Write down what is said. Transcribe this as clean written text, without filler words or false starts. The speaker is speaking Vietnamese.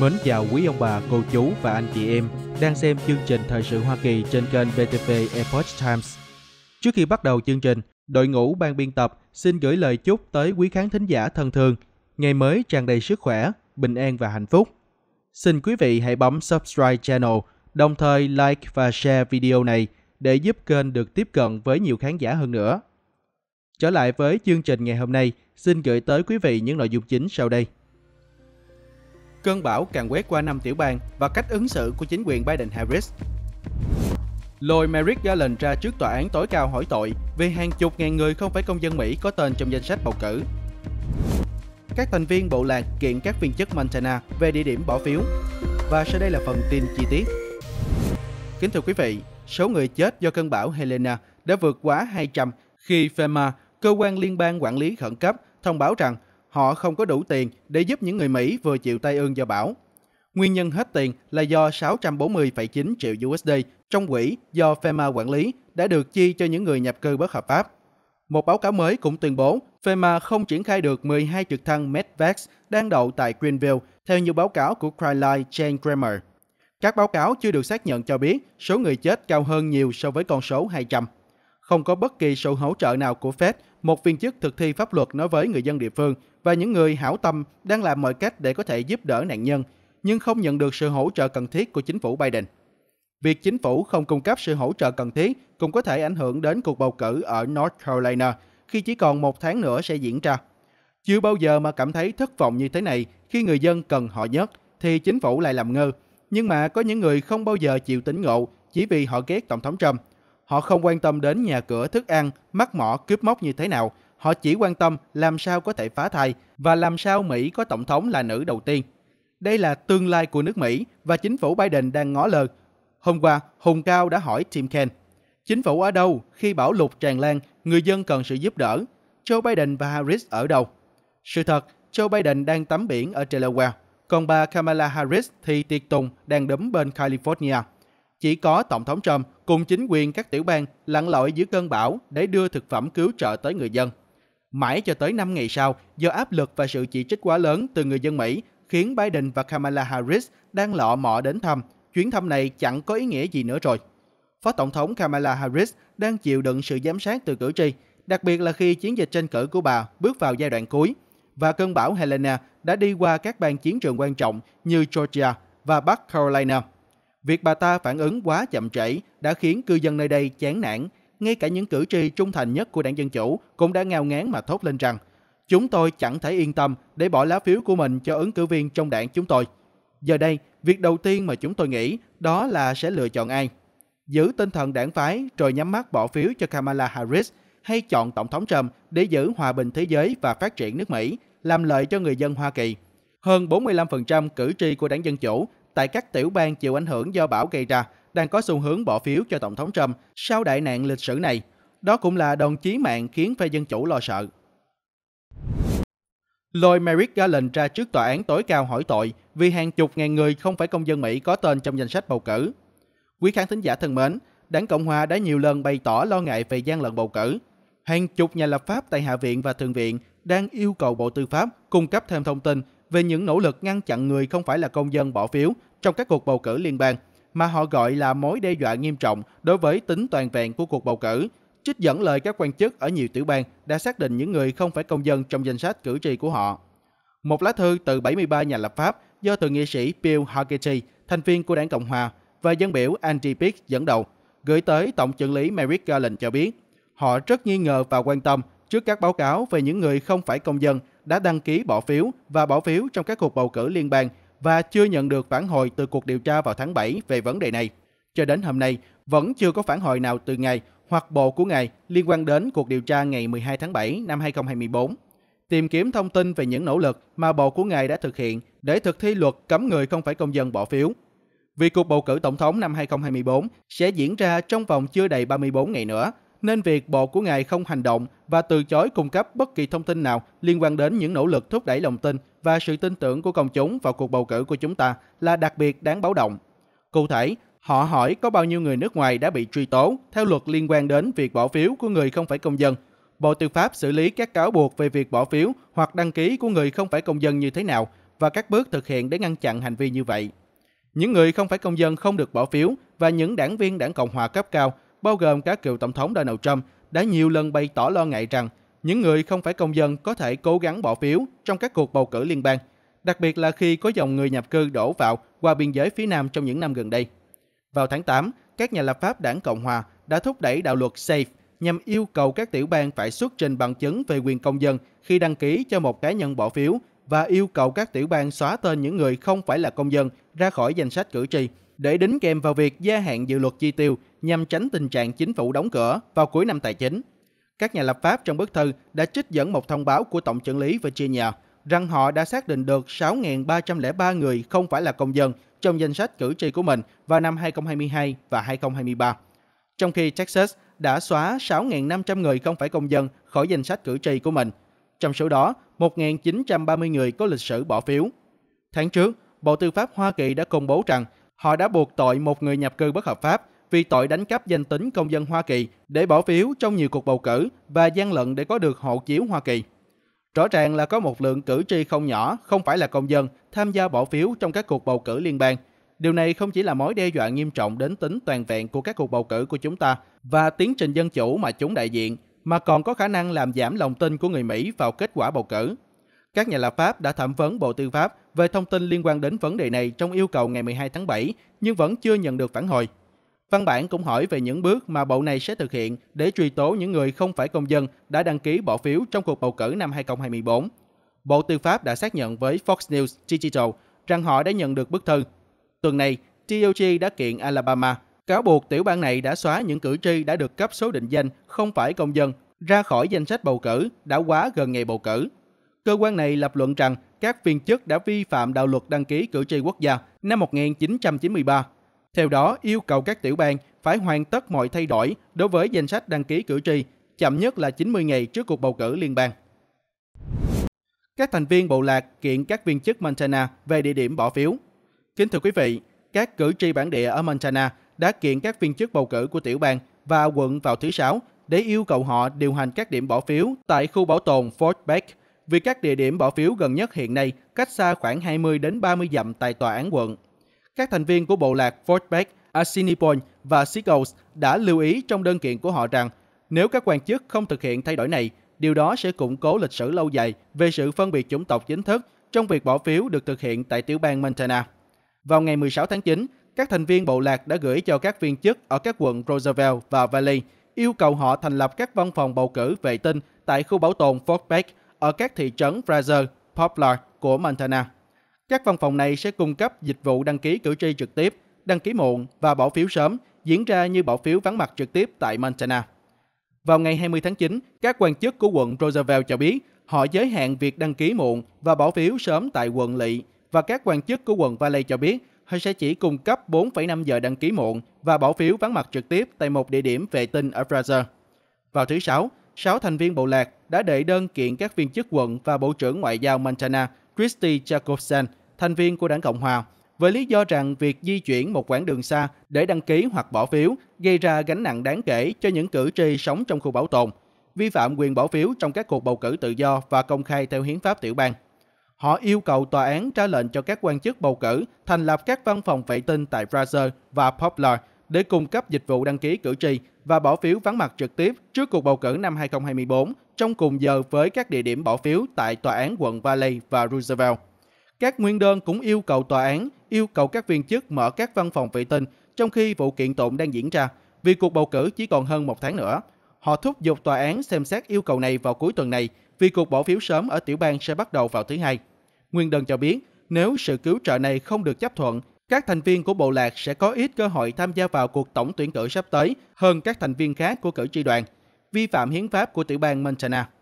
Mến chào quý ông bà, cô chú và anh chị em đang xem chương trình Thời sự Hoa Kỳ trên kênh BTV Epoch Times. Trước khi bắt đầu chương trình, đội ngũ ban biên tập xin gửi lời chúc tới quý khán thính giả thân thương. Ngày mới tràn đầy sức khỏe, bình an và hạnh phúc. Xin quý vị hãy bấm subscribe channel, đồng thời like và share video này để giúp kênh được tiếp cận với nhiều khán giả hơn nữa. Trở lại với chương trình ngày hôm nay, xin gửi tới quý vị những nội dung chính sau đây. Cơn bão càng quét qua 5 tiểu bang và cách ứng xử của chính quyền Biden-Harris. Lôi Merrick Garland ra trước tòa án tối cao hỏi tội vì hàng chục ngàn người không phải công dân Mỹ có tên trong danh sách bầu cử. Các thành viên bộ lạc kiện các viên chức Montana về địa điểm bỏ phiếu. Và sau đây là phần tin chi tiết. Kính thưa quý vị, số người chết do cơn bão Helena đã vượt quá 200 khi FEMA, cơ quan liên bang quản lý khẩn cấp, thông báo rằng họ không có đủ tiền để giúp những người Mỹ vừa chịu tai ương do bão. Nguyên nhân hết tiền là do 640,9 triệu USD trong quỹ do FEMA quản lý đã được chi cho những người nhập cư bất hợp pháp. Một báo cáo mới cũng tuyên bố FEMA không triển khai được 12 trực thăng Medevac đang đậu tại Greenville, theo như báo cáo của Kristi Jacobsen. Các báo cáo chưa được xác nhận cho biết số người chết cao hơn nhiều so với con số 200. Không có bất kỳ sự hỗ trợ nào của Fed, một viên chức thực thi pháp luật nói với người dân địa phương và những người hảo tâm đang làm mọi cách để có thể giúp đỡ nạn nhân, nhưng không nhận được sự hỗ trợ cần thiết của chính phủ Biden. Việc chính phủ không cung cấp sự hỗ trợ cần thiết cũng có thể ảnh hưởng đến cuộc bầu cử ở North Carolina khi chỉ còn một tháng nữa sẽ diễn ra. Chưa bao giờ mà cảm thấy thất vọng như thế này, khi người dân cần họ nhất thì chính phủ lại làm ngơ. Nhưng mà có những người không bao giờ chịu tỉnh ngộ chỉ vì họ ghét Tổng thống Trump. Họ không quan tâm đến nhà cửa, thức ăn, mắc mỏ, cướp móc như thế nào. Họ chỉ quan tâm làm sao có thể phá thai và làm sao Mỹ có Tổng thống là nữ đầu tiên. Đây là tương lai của nước Mỹ và chính phủ Biden đang ngó lơ. Hôm qua, Hùng Cao đã hỏi Tim Kaine, chính phủ ở đâu khi bão lụt tràn lan, người dân cần sự giúp đỡ? Joe Biden và Harris ở đâu? Sự thật, Joe Biden đang tắm biển ở Delaware, còn bà Kamala Harris thì tiệc tùng đang đấm bên California. Chỉ có Tổng thống Trump cùng chính quyền các tiểu bang lặn lội giữa cơn bão để đưa thực phẩm cứu trợ tới người dân. Mãi cho tới 5 ngày sau, do áp lực và sự chỉ trích quá lớn từ người dân Mỹ, khiến Biden và Kamala Harris đang lọ mọ đến thăm. Chuyến thăm này chẳng có ý nghĩa gì nữa rồi. Phó Tổng thống Kamala Harris đang chịu đựng sự giám sát từ cử tri, đặc biệt là khi chiến dịch tranh cử của bà bước vào giai đoạn cuối. Và cơn bão Helena đã đi qua các bang chiến trường quan trọng như Georgia và Bắc Carolina. Việc bà ta phản ứng quá chậm trễ đã khiến cư dân nơi đây chán nản. Ngay cả những cử tri trung thành nhất của đảng Dân Chủ cũng đã ngao ngán mà thốt lên rằng chúng tôi chẳng thể yên tâm để bỏ lá phiếu của mình cho ứng cử viên trong đảng chúng tôi. Giờ đây, việc đầu tiên mà chúng tôi nghĩ đó là sẽ lựa chọn ai? Giữ tinh thần đảng phái rồi nhắm mắt bỏ phiếu cho Kamala Harris, hay chọn Tổng thống Trump để giữ hòa bình thế giới và phát triển nước Mỹ, làm lợi cho người dân Hoa Kỳ? Hơn 45% cử tri của đảng Dân Chủ tại các tiểu bang chịu ảnh hưởng do bão gây ra đang có xu hướng bỏ phiếu cho Tổng thống Trump sau đại nạn lịch sử này. Đó cũng là đòn chí mạng khiến phe Dân Chủ lo sợ. Lôi Merrick Garland ra trước tòa án tối cao hỏi tội vì hàng chục ngàn người không phải công dân Mỹ có tên trong danh sách bầu cử. Quý khán thính giả thân mến, đảng Cộng Hòa đã nhiều lần bày tỏ lo ngại về gian lận bầu cử. Hàng chục nhà lập pháp tại Hạ viện và Thượng viện đang yêu cầu Bộ Tư pháp cung cấp thêm thông tin về những nỗ lực ngăn chặn người không phải là công dân bỏ phiếu trong các cuộc bầu cử liên bang, mà họ gọi là mối đe dọa nghiêm trọng đối với tính toàn vẹn của cuộc bầu cử. Trích dẫn lời các quan chức ở nhiều tiểu bang đã xác định những người không phải công dân trong danh sách cử tri của họ. Một lá thư từ 73 nhà lập pháp do thượng nghị sĩ Bill Hagerty, thành viên của đảng Cộng Hòa, và dân biểu Andy Pitts dẫn đầu, gửi tới Tổng chưởng lý Merrick Garland cho biết họ rất nghi ngờ và quan tâm trước các báo cáo về những người không phải công dân đã đăng ký bỏ phiếu và bỏ phiếu trong các cuộc bầu cử liên bang và chưa nhận được phản hồi từ cuộc điều tra vào tháng 7 về vấn đề này. Cho đến hôm nay, vẫn chưa có phản hồi nào từ ngài hoặc bộ của ngài liên quan đến cuộc điều tra ngày 12 tháng 7 năm 2024. Tìm kiếm thông tin về những nỗ lực mà bộ của ngài đã thực hiện để thực thi luật cấm người không phải công dân bỏ phiếu. Vì cuộc bầu cử tổng thống năm 2024 sẽ diễn ra trong vòng chưa đầy 34 ngày nữa, nên việc bộ của ngài không hành động và từ chối cung cấp bất kỳ thông tin nào liên quan đến những nỗ lực thúc đẩy lòng tin và sự tin tưởng của công chúng vào cuộc bầu cử của chúng ta là đặc biệt đáng báo động. Cụ thể, họ hỏi có bao nhiêu người nước ngoài đã bị truy tố theo luật liên quan đến việc bỏ phiếu của người không phải công dân. Bộ Tư pháp xử lý các cáo buộc về việc bỏ phiếu hoặc đăng ký của người không phải công dân như thế nào và các bước thực hiện để ngăn chặn hành vi như vậy. Những người không phải công dân không được bỏ phiếu và những đảng viên đảng Cộng hòa cấp cao, bao gồm cả cựu Tổng thống Donald Trump, đã nhiều lần bày tỏ lo ngại rằng những người không phải công dân có thể cố gắng bỏ phiếu trong các cuộc bầu cử liên bang, đặc biệt là khi có dòng người nhập cư đổ vào qua biên giới phía Nam trong những năm gần đây. Vào tháng 8, các nhà lập pháp đảng Cộng hòa đã thúc đẩy đạo luật SAFE nhằm yêu cầu các tiểu bang phải xuất trình bằng chứng về quyền công dân khi đăng ký cho một cá nhân bỏ phiếu và yêu cầu các tiểu bang xóa tên những người không phải là công dân ra khỏi danh sách cử tri để đính kèm vào việc gia hạn dự luật chi tiêu nhằm tránh tình trạng chính phủ đóng cửa vào cuối năm tài chính. Các nhà lập pháp trong bức thư đã trích dẫn một thông báo của Tổng chưởng lý Virginia rằng họ đã xác định được 6.303 người không phải là công dân trong danh sách cử tri của mình vào năm 2022 và 2023, trong khi Texas đã xóa 6.500 người không phải công dân khỏi danh sách cử tri của mình. Trong số đó, 1.930 người có lịch sử bỏ phiếu. Tháng trước, Bộ Tư pháp Hoa Kỳ đã công bố rằng họ đã buộc tội một người nhập cư bất hợp pháp vì tội đánh cắp danh tính công dân Hoa Kỳ để bỏ phiếu trong nhiều cuộc bầu cử và gian lận để có được hộ chiếu Hoa Kỳ. Rõ ràng là có một lượng cử tri không nhỏ không phải là công dân tham gia bỏ phiếu trong các cuộc bầu cử liên bang. Điều này không chỉ là mối đe dọa nghiêm trọng đến tính toàn vẹn của các cuộc bầu cử của chúng ta và tiến trình dân chủ mà chúng đại diện, mà còn có khả năng làm giảm lòng tin của người Mỹ vào kết quả bầu cử. Các nhà lập pháp đã thẩm vấn Bộ Tư pháp về thông tin liên quan đến vấn đề này trong yêu cầu ngày 12 tháng 7, nhưng vẫn chưa nhận được phản hồi. Văn bản cũng hỏi về những bước mà bộ này sẽ thực hiện để truy tố những người không phải công dân đã đăng ký bỏ phiếu trong cuộc bầu cử năm 2024. Bộ Tư pháp đã xác nhận với Fox News Digital rằng họ đã nhận được bức thư. Tuần này, DOJ đã kiện Alabama, cáo buộc tiểu bang này đã xóa những cử tri đã được cấp số định danh không phải công dân ra khỏi danh sách bầu cử đã quá gần ngày bầu cử. Cơ quan này lập luận rằng các viên chức đã vi phạm đạo luật đăng ký cử tri quốc gia năm 1993. Theo đó, yêu cầu các tiểu bang phải hoàn tất mọi thay đổi đối với danh sách đăng ký cử tri, chậm nhất là 90 ngày trước cuộc bầu cử liên bang. Các thành viên bộ lạc kiện các viên chức Montana về địa điểm bỏ phiếu. Kính thưa quý vị, các cử tri bản địa ở Montana đã kiện các viên chức bầu cử của tiểu bang và quận vào thứ Sáu để yêu cầu họ điều hành các điểm bỏ phiếu tại khu bảo tồn Fort Peck, vì các địa điểm bỏ phiếu gần nhất hiện nay cách xa khoảng 20 đến 30 dặm tại tòa án quận. Các thành viên của bộ lạc Fort Peck, Assiniboine và Sioux đã lưu ý trong đơn kiện của họ rằng nếu các quan chức không thực hiện thay đổi này, điều đó sẽ củng cố lịch sử lâu dài về sự phân biệt chủng tộc chính thức trong việc bỏ phiếu được thực hiện tại tiểu bang Montana. Vào ngày 16 tháng 9, các thành viên bộ lạc đã gửi cho các viên chức ở các quận Roosevelt và Valley yêu cầu họ thành lập các văn phòng bầu cử vệ tinh tại khu bảo tồn Fort Peck ở các thị trấn Fraser, Poplar của Montana. Các văn phòng này sẽ cung cấp dịch vụ đăng ký cử tri trực tiếp, đăng ký muộn và bỏ phiếu sớm diễn ra như bỏ phiếu vắng mặt trực tiếp tại Montana. Vào ngày 20 tháng 9, các quan chức của quận Roosevelt cho biết họ giới hạn việc đăng ký muộn và bỏ phiếu sớm tại quận lỵ, và các quan chức của quận Valley cho biết họ sẽ chỉ cung cấp 4,5 giờ đăng ký muộn và bỏ phiếu vắng mặt trực tiếp tại một địa điểm vệ tinh ở Fraser. Vào thứ Sáu, 6 thành viên bộ lạc đã đệ đơn kiện các viên chức quận và Bộ trưởng Ngoại giao Montana Kristi Jacobsen, thành viên của đảng Cộng hòa, với lý do rằng việc di chuyển một quãng đường xa để đăng ký hoặc bỏ phiếu gây ra gánh nặng đáng kể cho những cử tri sống trong khu bảo tồn, vi phạm quyền bỏ phiếu trong các cuộc bầu cử tự do và công khai theo hiến pháp tiểu bang. Họ yêu cầu tòa án ra lệnh cho các quan chức bầu cử thành lập các văn phòng vệ tinh tại Fraser và Poplar để cung cấp dịch vụ đăng ký cử tri và bỏ phiếu vắng mặt trực tiếp trước cuộc bầu cử năm 2024 trong cùng giờ với các địa điểm bỏ phiếu tại tòa án quận Valley và Roosevelt. Các nguyên đơn cũng yêu cầu tòa án yêu cầu các viên chức mở các văn phòng vệ tinh trong khi vụ kiện tụng đang diễn ra, vì cuộc bầu cử chỉ còn hơn một tháng nữa. Họ thúc giục tòa án xem xét yêu cầu này vào cuối tuần này, vì cuộc bỏ phiếu sớm ở tiểu bang sẽ bắt đầu vào thứ Hai. Nguyên đơn cho biết nếu sự cứu trợ này không được chấp thuận, các thành viên của bộ lạc sẽ có ít cơ hội tham gia vào cuộc tổng tuyển cử sắp tới hơn các thành viên khác của cử tri đoàn, vi phạm hiến pháp của tiểu bang Montana.